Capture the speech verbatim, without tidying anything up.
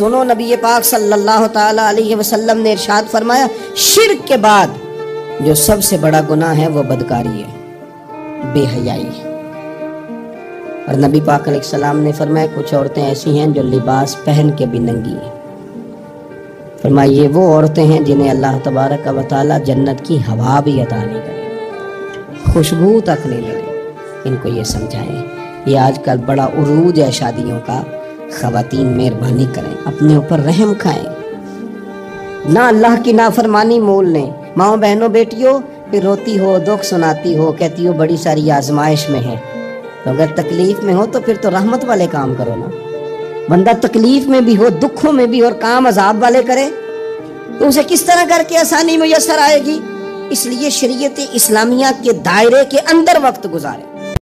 सुनो, नबी पाक सल्लल्लाहु ताला अलैहि वसल्लम ने इरशाद फरमाया, शिर्क के बाद जो सबसे बड़ा गुनाह है वो बदकारी है, बेहयाई है। और नबी पाक अलैहिस्सलाम ने फरमाया कुछ औरतें ऐसी हैं जो लिबास पहन के भी नंगी हैं। फरमाया ये वो औरतें हैं जिन्हें अल्लाह तबारक व तआला जन्नत की हवा भी अता नहीं करे, खुशबू तक नहीं लगे। इनको ये समझाएं, ये आजकल बड़ा उरूज है शादियों का। खवातीन मेहरबानी करें, अपने ऊपर रहम खाएं, ना अल्लाह की नाफरमानी मोल लें। माओ बहनों बेटियों, फिर रोती हो, दुख सुनाती हो, कहती हो बड़ी सारी आजमाइश में है। तो अगर तकलीफ में हो तो फिर तो रहमत वाले काम करो ना। बंदा तकलीफ में भी हो, दुखों में भी, और काम अजाब वाले करे तो उसे किस तरह करके आसानी मुयसर आएगी। इसलिए शरीयत इस्लामिया के दायरे के अंदर वक्त गुजारे।